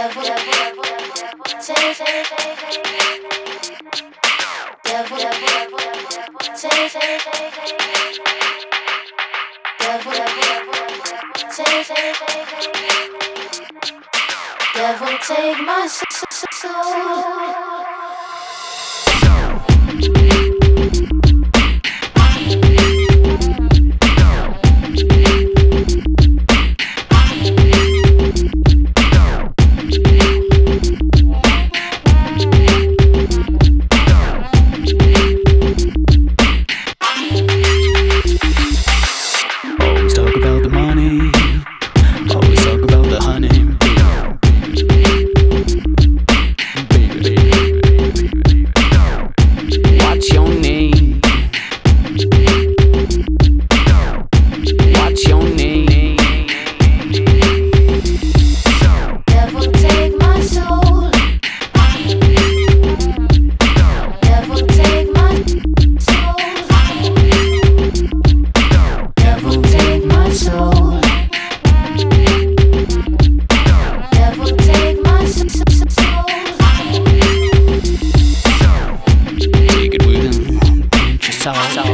Devil take my soul.